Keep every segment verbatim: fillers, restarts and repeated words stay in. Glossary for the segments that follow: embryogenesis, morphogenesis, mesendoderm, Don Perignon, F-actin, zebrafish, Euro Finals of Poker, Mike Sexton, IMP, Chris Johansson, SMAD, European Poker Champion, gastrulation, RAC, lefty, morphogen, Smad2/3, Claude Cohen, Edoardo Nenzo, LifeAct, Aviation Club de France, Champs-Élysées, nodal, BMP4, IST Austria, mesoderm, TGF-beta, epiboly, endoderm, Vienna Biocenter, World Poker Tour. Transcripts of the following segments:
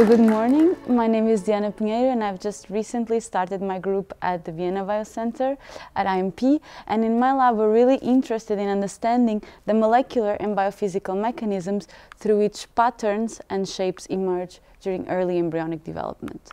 So good morning, my name is Diana Pinheiro and I've just recently started my group at the Vienna Biocenter at I M P, and in my lab we're really interested in understanding the molecular and biophysical mechanisms through which patterns and shapes emerge during early embryonic development.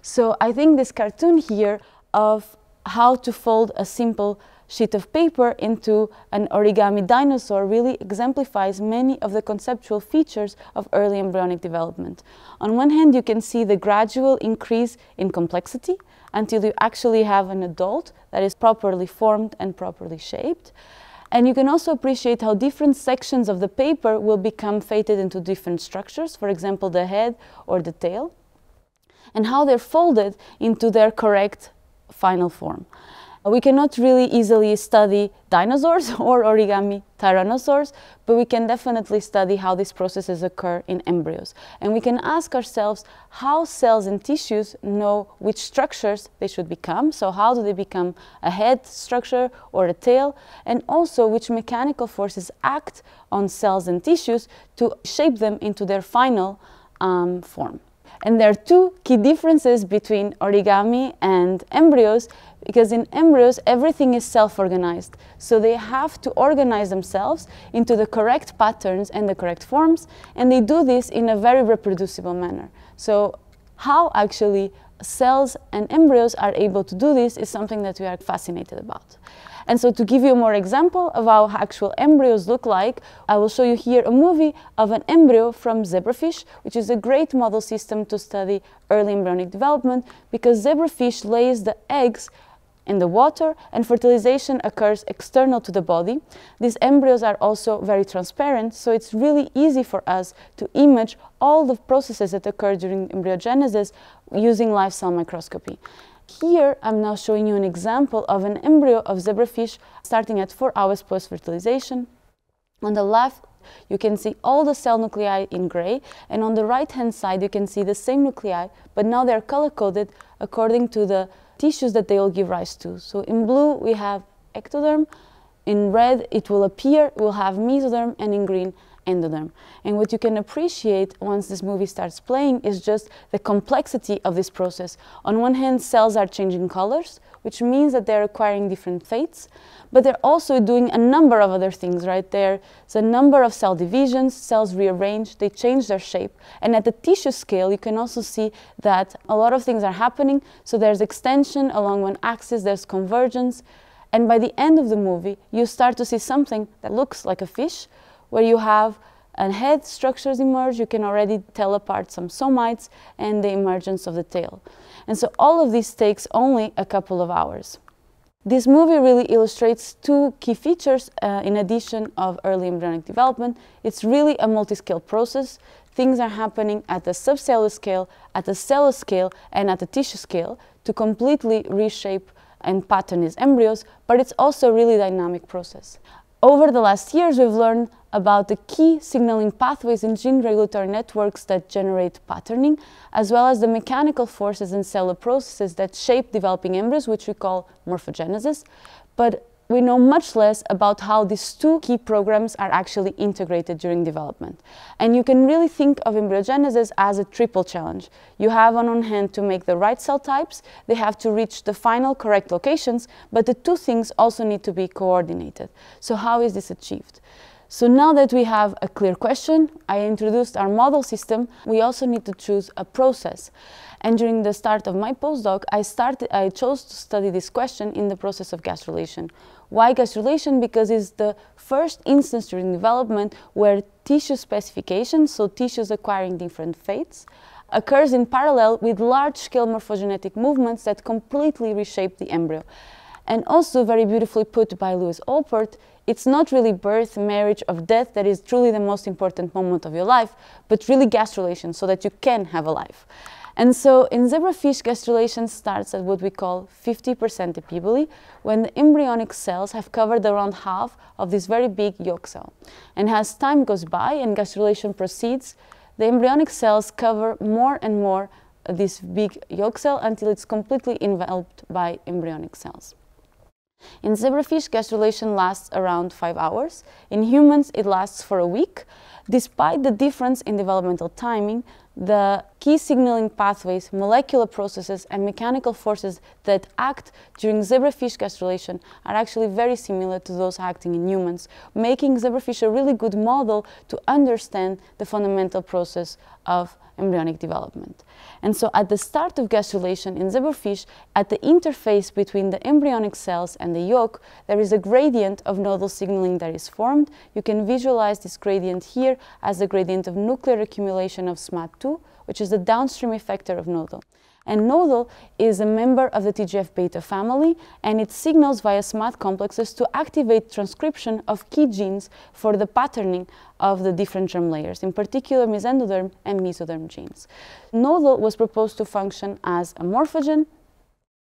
So I think this cartoon here of how to fold a simple sheet of paper into an origami dinosaur really exemplifies many of the conceptual features of early embryonic development. On one hand, you can see the gradual increase in complexity until you actually have an adult that is properly formed and properly shaped. And you can also appreciate how different sections of the paper will become fated into different structures, for example, the head or the tail, and how they're folded into their correct final form. We cannot really easily study dinosaurs or origami tyrannosaurs, but we can definitely study how these processes occur in embryos. And we can ask ourselves how cells and tissues know which structures they should become. So how do they become a head structure or a tail? And also which mechanical forces act on cells and tissues to shape them into their final um, form. And there are two key differences between origami and embryos, because in embryos everything is self-organized. So they have to organize themselves into the correct patterns and the correct forms, and they do this in a very reproducible manner. So how actually cells and embryos are able to do this is something that we are fascinated about. And so to give you more example of how actual embryos look like, I will show you here a movie of an embryo from zebrafish, which is a great model system to study early embryonic development, because zebrafish lays the eggs in the water and fertilization occurs external to the body. These embryos are also very transparent, so it's really easy for us to image all the processes that occur during embryogenesis using live cell microscopy. Here, I'm now showing you an example of an embryo of zebrafish starting at four hours post-fertilization. On the left, you can see all the cell nuclei in gray, and on the right-hand side, you can see the same nuclei, but now they're color-coded according to the tissues that they all give rise to. So in blue, we have ectoderm, in red, it will appear, we'll have mesoderm, and in green, endoderm. And what you can appreciate once this movie starts playing is just the complexity of this process. On one hand, cells are changing colors, which means that they're acquiring different fates, but they're also doing a number of other things, right? There's a number of cell divisions, cells rearrange, they change their shape. And at the tissue scale, you can also see that a lot of things are happening. So there's extension along one axis, there's convergence. And by the end of the movie, you start to see something that looks like a fish, where you have a head structures emerge, you can already tell apart some somites, and the emergence of the tail. And so all of this takes only a couple of hours. This movie really illustrates two key features uh, in addition of early embryonic development. It's really a multi-scale process. Things are happening at the subcellular scale, at the cellular scale, and at the tissue scale to completely reshape and pattern these embryos, but it's also a really dynamic process. Over the last years, we've learned about the key signaling pathways in gene regulatory networks that generate patterning, as well as the mechanical forces and cellular processes that shape developing embryos, which we call morphogenesis. But we know much less about how these two key programs are actually integrated during development. And you can really think of embryogenesis as a triple challenge. You have on one hand to make the right cell types, they have to reach the final correct locations, but the two things also need to be coordinated. So how is this achieved? So now that we have a clear question, I introduced our model system, we also need to choose a process. And during the start of my postdoc, I, started, I chose to study this question in the process of gastrulation. Why gastrulation? Because it's the first instance during development where tissue specification, so tissues acquiring different fates, occurs in parallel with large-scale morphogenetic movements that completely reshape the embryo. And also, very beautifully put by Louis Olpert, it's not really birth, marriage, or death that is truly the most important moment of your life, but really gastrulation, so that you can have a life. And so in zebrafish, gastrulation starts at what we call fifty percent epibole, when the embryonic cells have covered around half of this very big yolk cell. And as time goes by and gastrulation proceeds, the embryonic cells cover more and more this big yolk cell until it's completely enveloped by embryonic cells. In zebrafish, gastrulation lasts around five hours. In humans, it lasts for a week. Despite the difference in developmental timing, the key signaling pathways, molecular processes, and mechanical forces that act during zebrafish gastrulation are actually very similar to those acting in humans, making zebrafish a really good model to understand the fundamental process of embryonic development. And so at the start of gastrulation in zebrafish, at the interface between the embryonic cells and the yolk, there is a gradient of nodal signaling that is formed. You can visualize this gradient here as the gradient of nuclear accumulation of SMAD two, which is the downstream effector of nodal. And nodal is a member of the T G F beta family, and it signals via SMAD complexes to activate transcription of key genes for the patterning of the different germ layers, in particular mesendoderm and mesoderm genes. Nodal was proposed to function as a morphogen.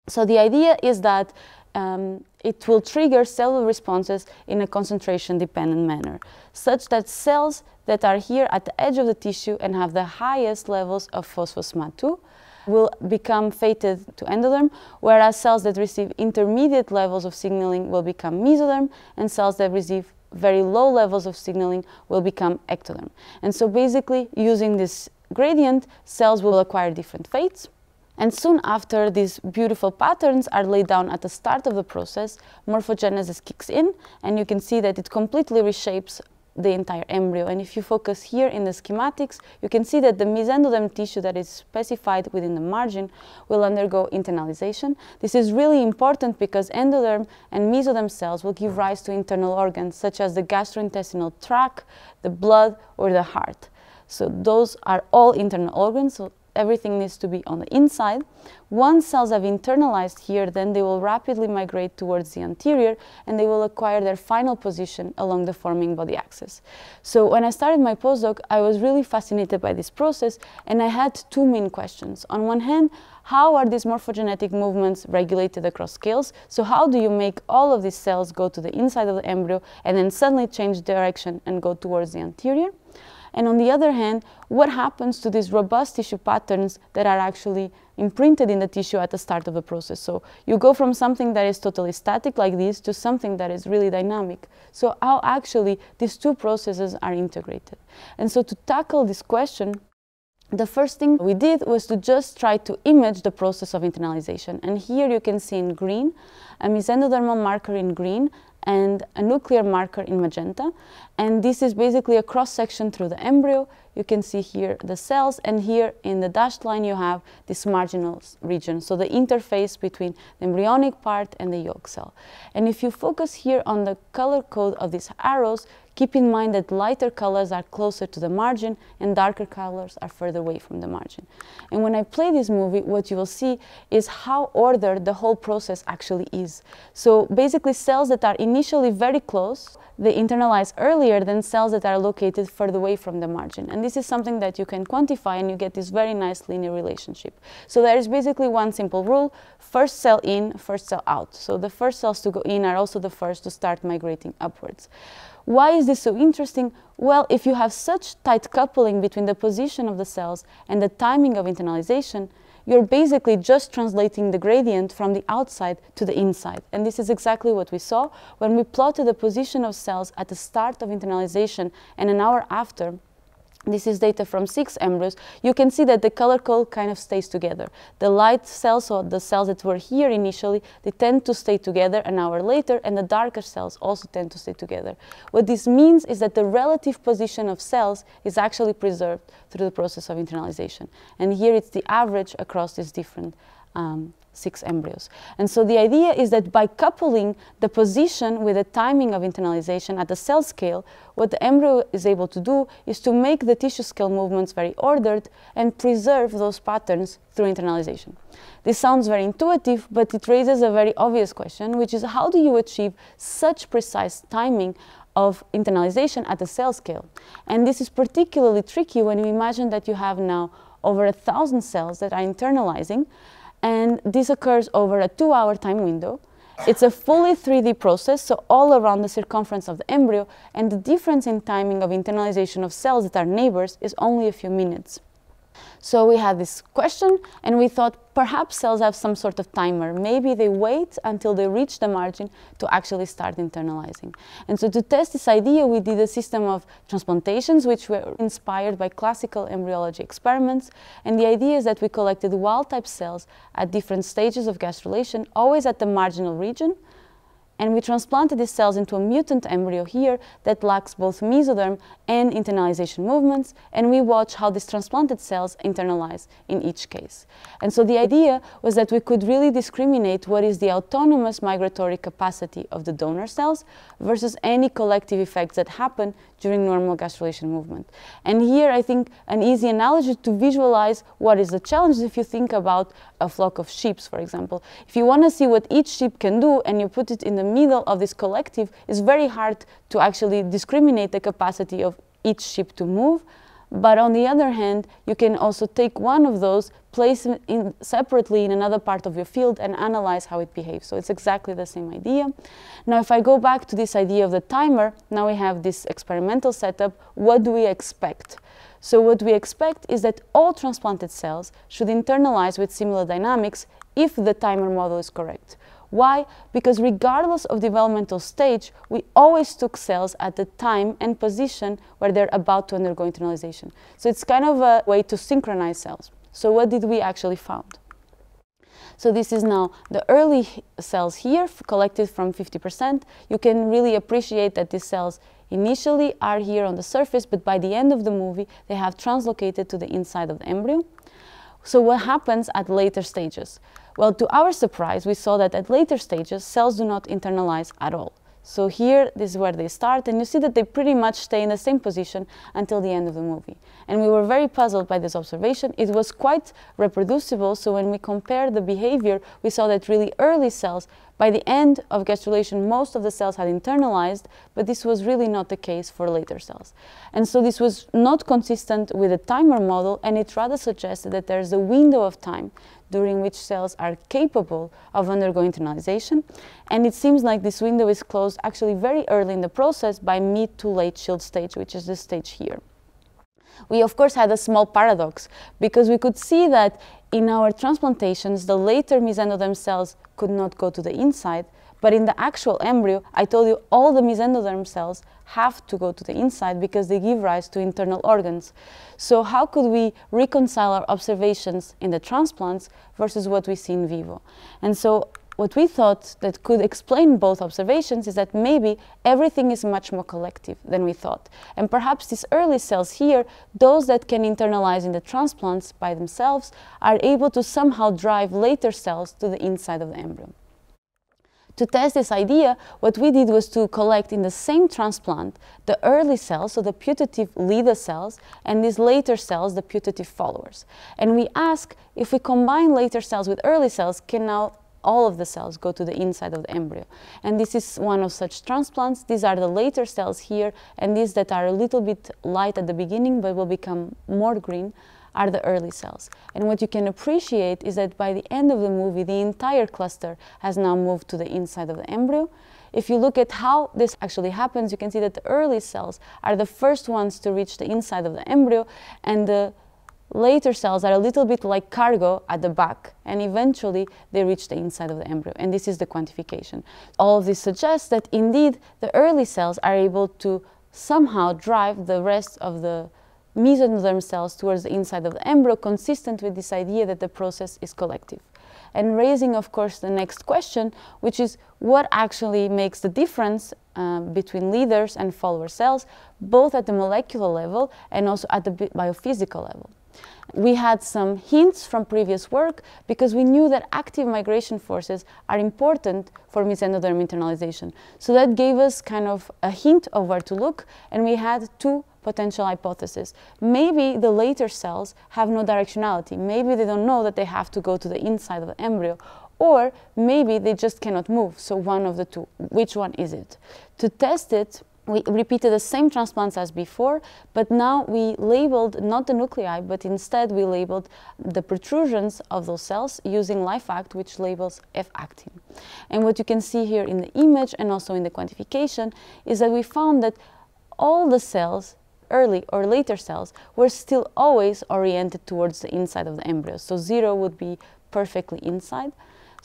So the idea is that um, it will trigger cellular responses in a concentration-dependent manner, such that cells that are here at the edge of the tissue and have the highest levels of phospho-SMAD two will become fated to endoderm, whereas cells that receive intermediate levels of signaling will become mesoderm, and cells that receive very low levels of signaling will become ectoderm. And so basically, using this gradient, cells will acquire different fates. And soon after these beautiful patterns are laid down at the start of the process, morphogenesis kicks in, and you can see that it completely reshapes the entire embryo. And if you focus here in the schematics, you can see that the mesendoderm tissue that is specified within the margin will undergo internalization. This is really important because endoderm and mesoderm cells will give rise to internal organs such as the gastrointestinal tract, the blood, or the heart. So those are all internal organs, so everything needs to be on the inside. Once cells have internalized here, then they will rapidly migrate towards the anterior, and they will acquire their final position along the forming body axis. So when I started my postdoc, I was really fascinated by this process, and I had two main questions. On one hand, how are these morphogenetic movements regulated across scales? So how do you make all of these cells go to the inside of the embryo and then suddenly change direction and go towards the anterior? And on the other hand, what happens to these robust tissue patterns that are actually imprinted in the tissue at the start of the process? So you go from something that is totally static like this to something that is really dynamic. So how actually these two processes are integrated? And so to tackle this question, the first thing we did was to just try to image the process of internalization. And here you can see in green, a mesendodermal marker in green, and a nuclear marker in magenta. And this is basically a cross-section through the embryo. You can see here the cells, and here in the dashed line you have this marginal region, so the interface between the embryonic part and the yolk cell. And if you focus here on the color code of these arrows, keep in mind that lighter colors are closer to the margin and darker colors are further away from the margin. And when I play this movie, what you will see is how ordered the whole process actually is. So basically cells that are initially very close, they internalize earlier than cells that are located further away from the margin. And this is something that you can quantify, and you get this very nice linear relationship. So there is basically one simple rule: first cell in, first cell out. So the first cells to go in are also the first to start migrating upwards. Why is this so interesting? Well, if you have such tight coupling between the position of the cells and the timing of internalization, you're basically just translating the gradient from the outside to the inside. And this is exactly what we saw when we plotted the position of cells at the start of internalization and an hour after. This is data from six embryos. You can see that the color code kind of stays together. The light cells, or the cells that were here initially, they tend to stay together an hour later, and the darker cells also tend to stay together. What this means is that the relative position of cells is actually preserved through the process of internalization. And here it's the average across these different um, six embryos. And so the idea is that by coupling the position with the timing of internalization at the cell scale, what the embryo is able to do is to make the tissue scale movements very ordered and preserve those patterns through internalization. This sounds very intuitive, but it raises a very obvious question, which is how do you achieve such precise timing of internalization at the cell scale? And this is particularly tricky when you imagine that you have now over a thousand cells that are internalizing. And this occurs over a two-hour time window. It's a fully three D process, so all around the circumference of the embryo, and the difference in timing of internalization of cells that are neighbors is only a few minutes. So we had this question and we thought perhaps cells have some sort of timer. Maybe they wait until they reach the margin to actually start internalizing. And so to test this idea, we did a system of transplantations which were inspired by classical embryology experiments. And the idea is that we collected wild-type cells at different stages of gastrulation, always at the marginal region. And we transplanted these cells into a mutant embryo here that lacks both mesoderm and internalization movements, and we watch how these transplanted cells internalize in each case. And so the idea was that we could really discriminate what is the autonomous migratory capacity of the donor cells versus any collective effects that happen during normal gastrulation movement. And here I think an easy analogy to visualize what is the challenge is if you think about a flock of sheep, for example. If you want to see what each sheep can do and you put it in the middle of this collective, it's very hard to actually discriminate the capacity of each sheep to move. But on the other hand, you can also take one of those, place it in separately in another part of your field and analyze how it behaves. So it's exactly the same idea. Now, if I go back to this idea of the timer, now we have this experimental setup. What do we expect? So what we expect is that all transplanted cells should internalize with similar dynamics if the timer model is correct. Why? Because regardless of developmental stage, we always took cells at the time and position where they're about to undergo internalization. So it's kind of a way to synchronize cells. So what did we actually found? So this is now the early cells here, collected from fifty percent. You can really appreciate that these cells initially are here on the surface, but by the end of the movie, they have translocated to the inside of the embryo. So what happens at later stages? Well, to our surprise, we saw that at later stages, cells do not internalize at all. So here, this is where they start, and you see that they pretty much stay in the same position until the end of the movie. And we were very puzzled by this observation. It was quite reproducible, so when we compared the behavior, we saw that really early cells, by the end of gastrulation, most of the cells had internalized, but this was really not the case for later cells. And so this was not consistent with the timer model, and it rather suggested that there's a window of time during which cells are capable of undergoing internalization. And it seems like this window is closed actually very early in the process by mid to late shield stage, which is this stage here. We, of course, had a small paradox because we could see that in our transplantations, the later mesendoderm cells could not go to the inside. But in the actual embryo, I told you all the mesendoderm cells have to go to the inside because they give rise to internal organs. So how could we reconcile our observations in the transplants versus what we see in vivo? And so what we thought that could explain both observations is that maybe everything is much more collective than we thought. And perhaps these early cells here, those that can internalize in the transplants by themselves, are able to somehow drive later cells to the inside of the embryo. To test this idea, what we did was to collect in the same transplant the early cells, so the putative leader cells, and these later cells, the putative followers. And we ask if we combine later cells with early cells, can now all of the cells go to the inside of the embryo. And this is one of such transplants. These are the later cells here, and these that are a little bit light at the beginning but will become more green are the early cells. And what you can appreciate is that by the end of the movie, the entire cluster has now moved to the inside of the embryo. If you look at how this actually happens, you can see that the early cells are the first ones to reach the inside of the embryo, and the later cells are a little bit like cargo at the back, and eventually they reach the inside of the embryo. And this is the quantification. All of this suggests that indeed the early cells are able to somehow drive the rest of the mesendoderm cells towards the inside of the embryo, consistent with this idea that the process is collective. And raising, of course, the next question, which is what actually makes the difference uh, between leaders and follower cells, both at the molecular level and also at the bi biophysical level. We had some hints from previous work because we knew that active migration forces are important for mesendoderm internalization. So that gave us kind of a hint of where to look, and we had two potential hypothesis. Maybe the later cells have no directionality. Maybe they don't know that they have to go to the inside of the embryo, or maybe they just cannot move. So one of the two. Which one is it? To test it, we repeated the same transplants as before, but now we labeled not the nuclei, but instead we labeled the protrusions of those cells using LifeAct, which labels F-actin. And what you can see here in the image and also in the quantification is that we found that all the cells, early or later cells, we're still always oriented towards the inside of the embryo. So zero would be perfectly inside.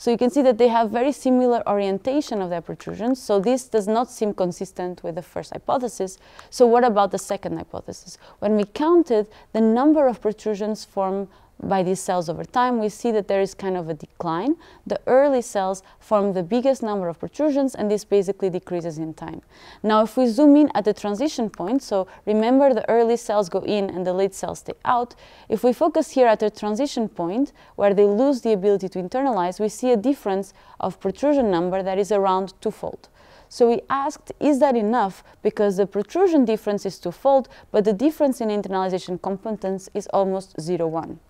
So you can see that they have very similar orientation of their protrusions. So this does not seem consistent with the first hypothesis. So what about the second hypothesis? When we counted the number of protrusions formed by these cells over time, we see that there is kind of a decline. The early cells form the biggest number of protrusions, and this basically decreases in time. Now, if we zoom in at the transition point, so remember the early cells go in and the late cells stay out. If we focus here at the transition point, where they lose the ability to internalize, we see a difference of protrusion number that is around twofold. So we asked, is that enough? Because the protrusion difference is twofold, but the difference in internalization competence is almost zero point one.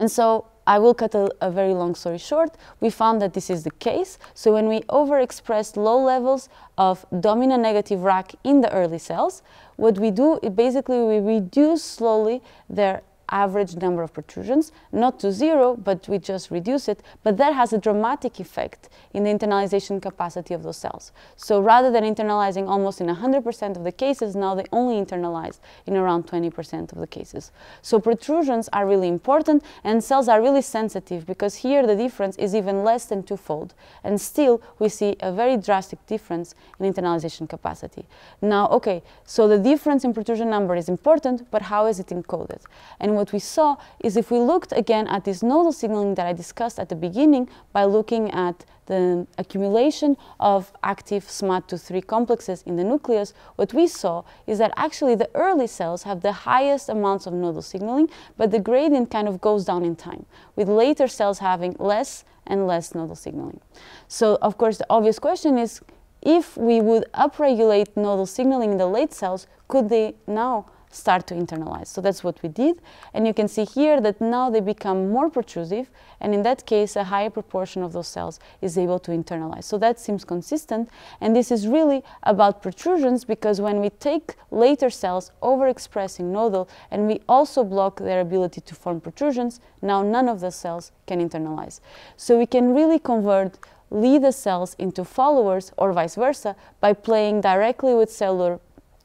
And so I will cut a, a very long story short. We found that this is the case. So when we overexpressed low levels of dominant negative R A C in the early cells, what we do is basically we reduce slowly their average number of protrusions, not to zero, but we just reduce it. But that has a dramatic effect in the internalization capacity of those cells. So rather than internalizing almost in one hundred percent of the cases, now they only internalize in around twenty percent of the cases. So protrusions are really important, and cells are really sensitive, because here the difference is even less than twofold. And still, we see a very drastic difference in internalization capacity. Now, okay, so the difference in protrusion number is important, but how is it encoded? And what we saw is, if we looked again at this nodal signaling that I discussed at the beginning by looking at the accumulation of active SMAD two three complexes in the nucleus, what we saw is that actually the early cells have the highest amounts of nodal signaling, but the gradient kind of goes down in time, with later cells having less and less nodal signaling. So, of course, the obvious question is, if we would upregulate nodal signaling in the late cells, could they now start to internalize? So that's what we did. And you can see here that now they become more protrusive, and in that case, a higher proportion of those cells is able to internalize. So that seems consistent. And this is really about protrusions, because when we take later cells overexpressing nodal and we also block their ability to form protrusions, now none of the cells can internalize. So we can really convert leader cells into followers, or vice versa, by playing directly with cellular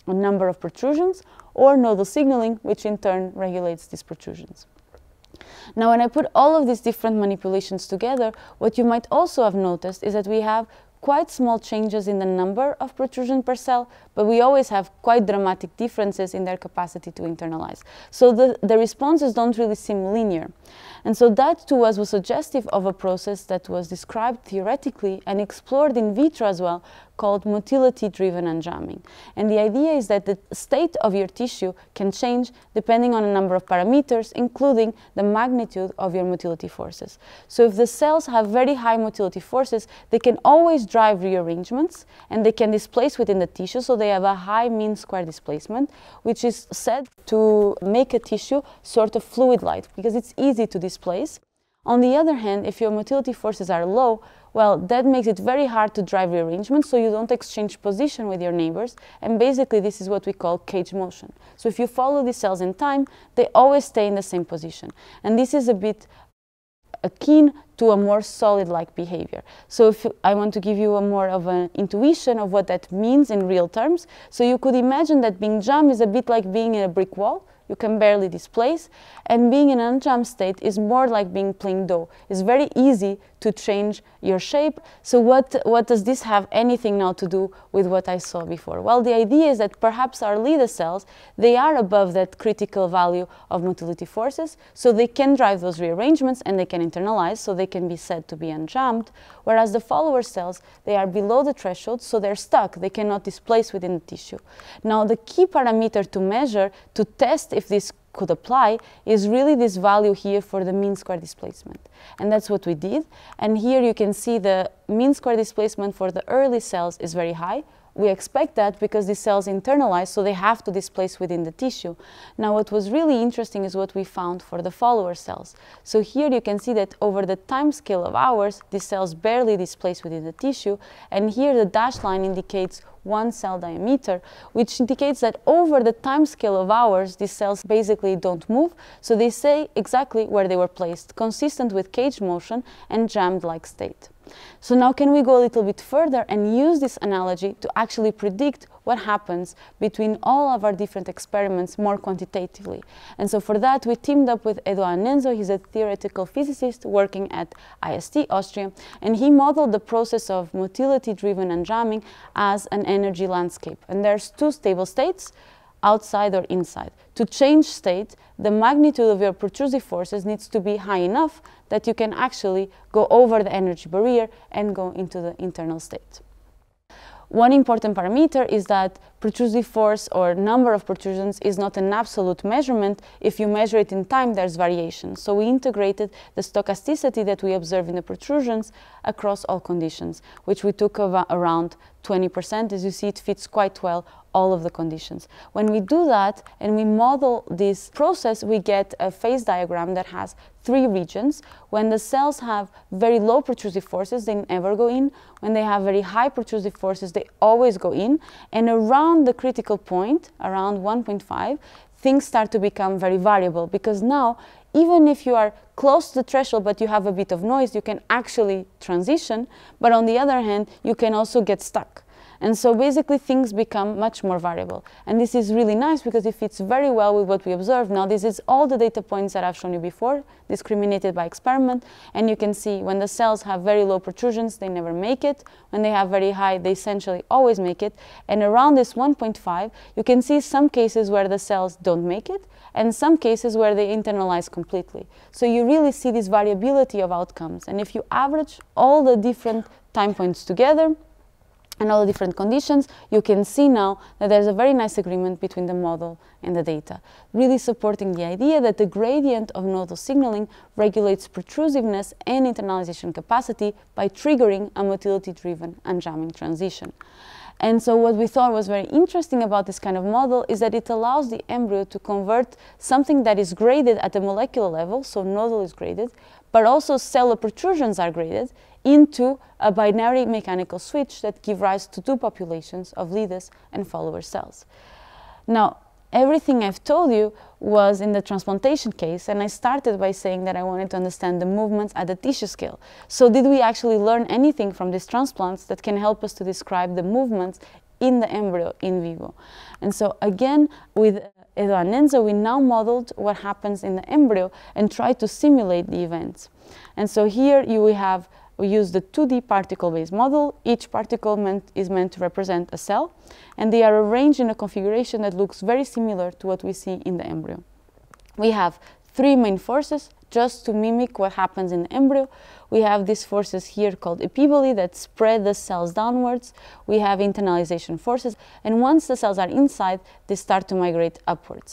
number of protrusions or nodal signaling, which in turn regulates these protrusions. Now, when I put all of these different manipulations together, what you might also have noticed is that we have quite small changes in the number of protrusion per cell, but we always have quite dramatic differences in their capacity to internalize. So the, the responses don't really seem linear. And so that to us was suggestive of a process that was described theoretically and explored in vitro as well, called motility-driven unjamming. And the idea is that the state of your tissue can change depending on a number of parameters, including the magnitude of your motility forces. So if the cells have very high motility forces, they can always drive rearrangements, and they can displace within the tissue, so they have a high mean square displacement, which is said to make a tissue sort of fluid-like, because it's easy to displace. On the other hand, if your motility forces are low, well, that makes it very hard to drive rearrangement, so you don't exchange position with your neighbors, and basically this is what we call cage motion. So if you follow these cells in time, they always stay in the same position, and this is a bit akin to a more solid-like behavior. So if I want to give you a more of an intuition of what that means in real terms, so you could imagine that being jammed is a bit like being in a brick wall. You can barely displace, and being in an unjammed state is more like being playing dough. It's very easy to change your shape. So what, what does this have anything now to do with what I saw before? Well, the idea is that perhaps our leader cells, they are above that critical value of motility forces, so they can drive those rearrangements and they can internalize, so they can be said to be unjammed, whereas the follower cells, they are below the threshold, so they're stuck. They cannot displace within the tissue. Now, the key parameter to measure, to test if this could apply, is really this value here for the mean square displacement. And that's what we did. And here you can see the mean square displacement for the early cells is very high. We expect that because these cells internalize, so they have to displace within the tissue. Now, what was really interesting is what we found for the follower cells. So here you can see that over the time scale of hours, these cells barely displace within the tissue. And here the dashed line indicates one cell diameter, which indicates that over the time scale of hours, these cells basically don't move, so they stay exactly where they were placed, consistent with cage motion and jammed-like state. So now can we go a little bit further and use this analogy to actually predict what happens between all of our different experiments more quantitatively. And so for that, we teamed up with Edoardo Nenzo. He's a theoretical physicist working at I S T Austria, and he modeled the process of motility-driven engramming as an energy landscape. And there's two stable states, outside or inside. To change state, the magnitude of your protrusive forces needs to be high enough that you can actually go over the energy barrier and go into the internal state. One important parameter is that protrusive force or number of protrusions is not an absolute measurement. If you measure it in time, there's variation. So we integrated the stochasticity that we observe in the protrusions across all conditions, which we took around twenty percent. As you see, it fits quite well all of the conditions. When we do that and we model this process, we get a phase diagram that has three regions. When the cells have very low protrusive forces, they never go in. When they have very high protrusive forces, they always go in. And around the critical point, around one point five, things start to become very variable, because now, even if you are close to the threshold but you have a bit of noise, you can actually transition, but on the other hand, you can also get stuck. And so basically things become much more variable. And this is really nice because it fits very well with what we observe. Now this is all the data points that I've shown you before, discriminated by experiment. And you can see when the cells have very low protrusions, they never make it. When they have very high, they essentially always make it. And around this one point five, you can see some cases where the cells don't make it and some cases where they internalize completely. So you really see this variability of outcomes. And if you average all the different time points together, and all the different conditions, you can see now that there's a very nice agreement between the model and the data, really supporting the idea that the gradient of nodal signaling regulates protrusiveness and internalization capacity by triggering a motility-driven engramming transition. And so what we thought was very interesting about this kind of model is that it allows the embryo to convert something that is graded at the molecular level, so nodal is graded, but also cellular protrusions are graded, into a binary mechanical switch that gives rise to two populations of leaders and follower cells. Now, everything I've told you was in the transplantation case, and I started by saying that I wanted to understand the movements at the tissue scale. So did we actually learn anything from these transplants that can help us to describe the movements in the embryo in vivo? And so again, with Edoardo Nenzo, we now modeled what happens in the embryo and tried to simulate the events. And so here you we have We use the two D particle-based model. Each particle meant, is meant to represent a cell, and they are arranged in a configuration that looks very similar to what we see in the embryo. We have three main forces just to mimic what happens in the embryo. We have these forces here called epiboly that spread the cells downwards. We have internalization forces, and once the cells are inside, they start to migrate upwards.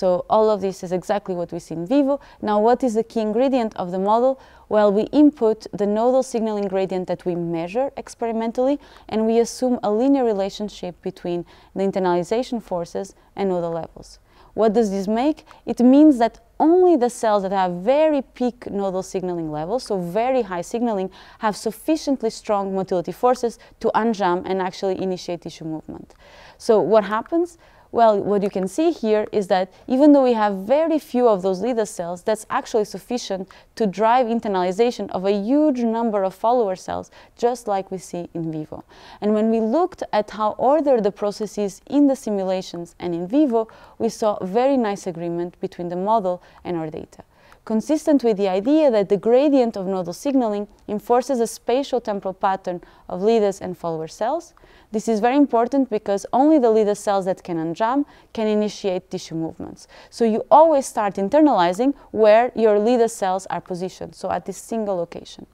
So all of this is exactly what we see in vivo. Now, what is the key ingredient of the model? Well, we input the nodal signaling gradient that we measure experimentally, and we assume a linear relationship between the internalization forces and nodal levels. What does this make? It means that only the cells that have very peak nodal signaling levels, so very high signaling, have sufficiently strong motility forces to enjam and actually initiate tissue movement. So what happens? Well, what you can see here is that even though we have very few of those leader cells, that's actually sufficient to drive internalization of a huge number of follower cells, just like we see in vivo. And when we looked at how ordered the process is in the simulations and in vivo, we saw very nice agreement between the model and our data, consistent with the idea that the gradient of nodal signaling enforces a spatial temporal pattern of leaders and follower cells. This is very important because only the leader cells that can enjam can initiate tissue movements. So you always start internalizing where your leader cells are positioned, so at this single location.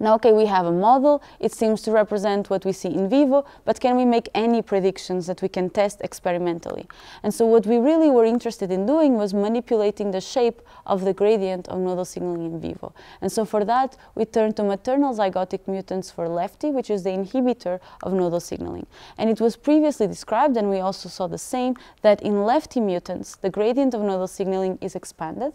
Now, okay, we have a model. It seems to represent what we see in vivo, but can we make any predictions that we can test experimentally? And so what we really were interested in doing was manipulating the shape of the gradient of nodal signaling in vivo. And so for that, we turned to maternal zygotic mutants for lefty, which is the inhibitor of nodal signaling. And it was previously described, and we also saw the same, that in lefty mutants, the gradient of nodal signaling is expanded,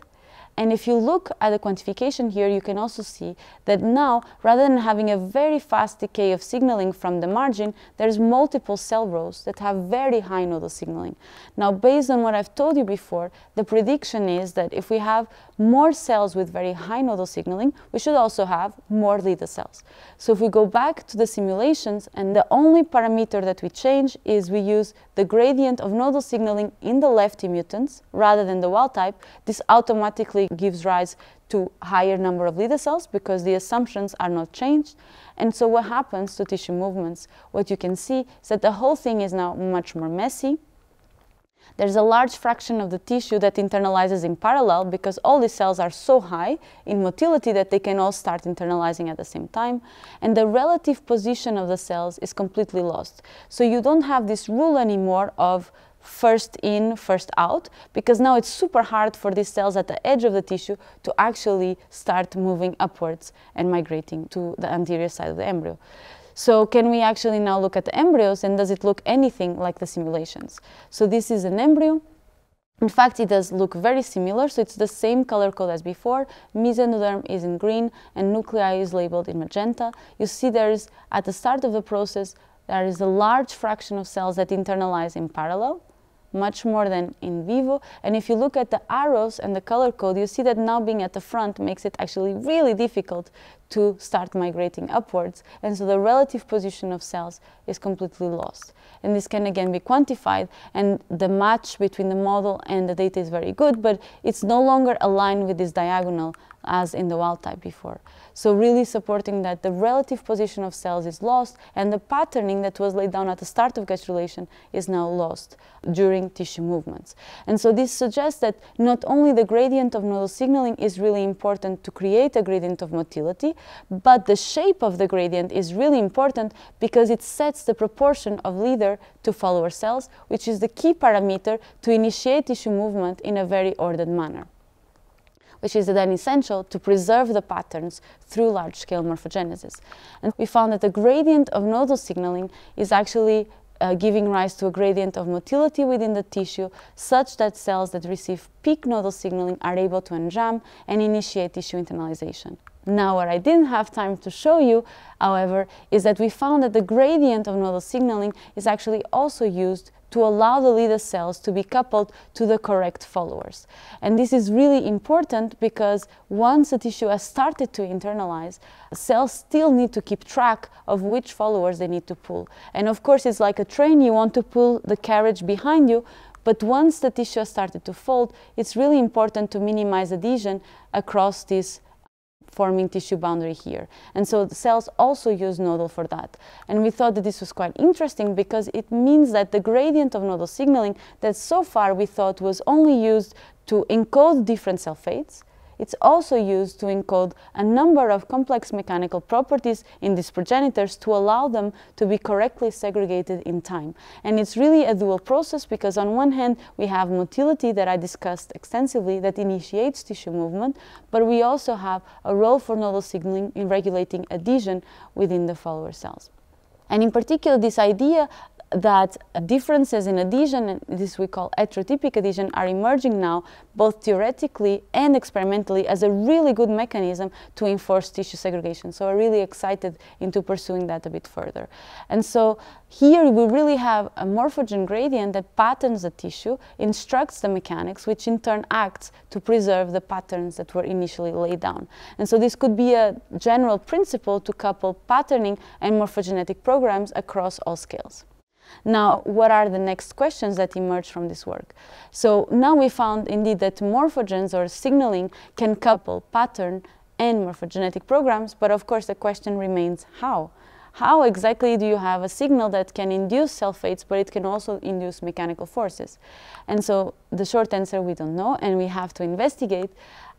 And if you look at the quantification here, you can also see that now, rather than having a very fast decay of signaling from the margin, there's multiple cell rows that have very high nodal signaling. Now, based on what I've told you before, the prediction is that if we have more cells with very high nodal signaling, we should also have more leader cells. So if we go back to the simulations, and the only parameter that we change is we use the gradient of nodal signaling in the lefty mutants rather than the wild type, this automatically gives rise to higher number of leader cells because the assumptions are not changed. And so what happens to tissue movements? What you can see is that the whole thing is now much more messy. There's a large fraction of the tissue that internalizes in parallel because all these cells are so high in motility that they can all start internalizing at the same time. And the relative position of the cells is completely lost. So you don't have this rule anymore of first in, first out, because now it's super hard for these cells at the edge of the tissue to actually start moving upwards and migrating to the anterior side of the embryo. So can we actually now look at the embryos, and does it look anything like the simulations? So this is an embryo. In fact, it does look very similar, so it's the same color code as before. Mesendoderm is in green and nuclei is labeled in magenta. You see there is, at the start of the process, there is a large fraction of cells that internalize in parallel, much more than in vivo. And if you look at the arrows and the color code, you see that now being at the front makes it actually really difficult to start migrating upwards. And so the relative position of cells is completely lost. And this can again be quantified, and the match between the model and the data is very good, but it's no longer aligned with this diagonal as in the wild type before. So really supporting that the relative position of cells is lost, and the patterning that was laid down at the start of gastrulation is now lost during tissue movements. And so this suggests that not only the gradient of nodal signaling is really important to create a gradient of motility, but the shape of the gradient is really important because it sets the proportion of leader to follower cells, which is the key parameter to initiate tissue movement in a very ordered manner, which is then essential to preserve the patterns through large-scale morphogenesis. And we found that the gradient of nodal signaling is actually Uh, giving rise to a gradient of motility within the tissue, such that cells that receive peak nodal signaling are able to enjam and initiate tissue internalization. Now, what I didn't have time to show you, however, is that we found that the gradient of nodal signaling is actually also used to allow the leader cells to be coupled to the correct followers. And this is really important because once the tissue has started to internalize, cells still need to keep track of which followers they need to pull. And of course, it's like a train, you want to pull the carriage behind you, but once the tissue has started to fold, it's really important to minimize adhesion across this forming tissue boundary here. And so the cells also use nodal for that. And we thought that this was quite interesting because it means that the gradient of nodal signaling that so far we thought was only used to encode different cell fates, it's also used to encode a number of complex mechanical properties in these progenitors to allow them to be correctly segregated in time. And it's really a dual process because on one hand, we have motility that I discussed extensively that initiates tissue movement, but we also have a role for nodal signaling in regulating adhesion within the follower cells. And in particular, this idea that differences in adhesion, and this we call heterotypic adhesion, are emerging now, both theoretically and experimentally, as a really good mechanism to enforce tissue segregation. So we're really excited into pursuing that a bit further. And so here we really have a morphogen gradient that patterns the tissue, instructs the mechanics, which in turn acts to preserve the patterns that were initially laid down. And so this could be a general principle to couple patterning and morphogenetic programs across all scales. Now, what are the next questions that emerge from this work? So now we found indeed that morphogens or signaling can couple pattern and morphogenetic programs, but of course the question remains how? How exactly do you have a signal that can induce cell fates, but it can also induce mechanical forces? And so the short answer, we don't know, and we have to investigate.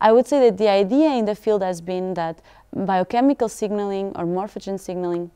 I would say that the idea in the field has been that biochemical signaling or morphogen signaling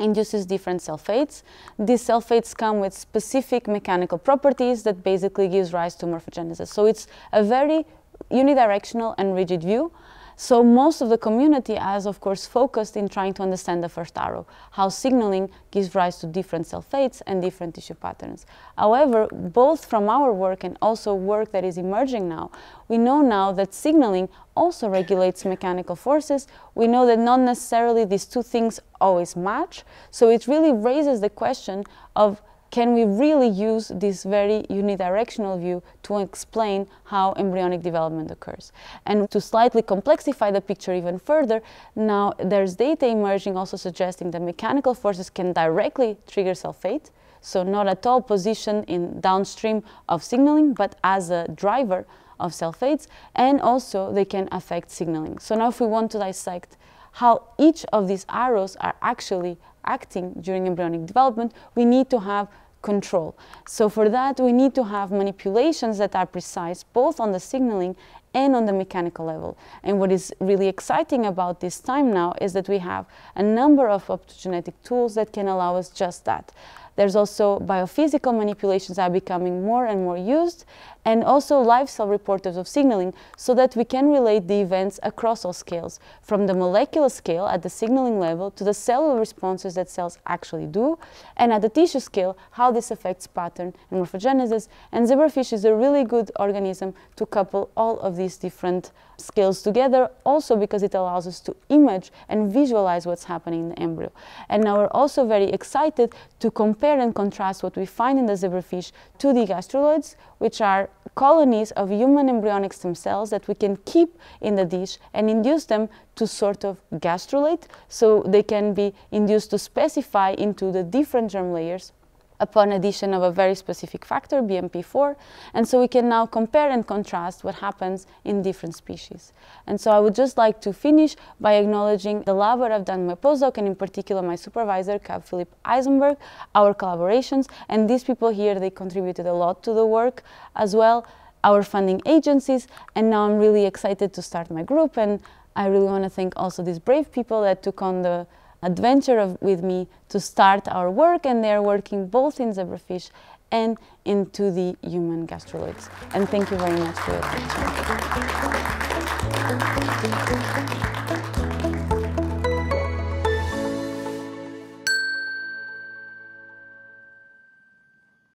induces different cell fates. These cell fates come with specific mechanical properties that basically gives rise to morphogenesis. So it's a very unidirectional and rigid view. So most of the community has, of course, focused in trying to understand the first arrow, how signaling gives rise to different cell fates and different tissue patterns. However, both from our work and also work that is emerging now, we know now that signaling also regulates mechanical forces. We know that not necessarily these two things always match. So it really raises the question of, can we really use this very unidirectional view to explain how embryonic development occurs? And to slightly complexify the picture even further, now there's data emerging also suggesting that mechanical forces can directly trigger cell fate, so not at all positioned in downstream of signaling, but as a driver of cell fates, and also they can affect signaling. So now if we want to dissect how each of these arrows are actually acting during embryonic development, we need to have control. So for that, we need to have manipulations that are precise, both on the signaling and on the mechanical level. And what is really exciting about this time now is that we have a number of optogenetic tools that can allow us just that. There's also biophysical manipulations that are becoming more and more used, and also live cell reporters of signaling, so that we can relate the events across all scales, from the molecular scale at the signaling level to the cellular responses that cells actually do, and at the tissue scale, how this affects pattern and morphogenesis. And zebrafish is a really good organism to couple all of these different scales together, also because it allows us to image and visualize what's happening in the embryo. And now we're also very excited to compare and contrast what we find in the zebrafish to the gastroloids, which are colonies of human embryonic stem cells that we can keep in the dish and induce them to sort of gastrulate, so they can be induced to specify into the different germ layers upon addition of a very specific factor, B M P four, and so we can now compare and contrast what happens in different species. And so I would just like to finish by acknowledging the lab where I've done my postdoc, and in particular my supervisor, Cap Philipp Eisenberg, our collaborations, and these people here, they contributed a lot to the work as well, our funding agencies, and now I'm really excited to start my group, and I really want to thank also these brave people that took on the adventure of, with me to start our work, and they're working both in zebrafish and into the human gastroloids. And thank you very much for your attention.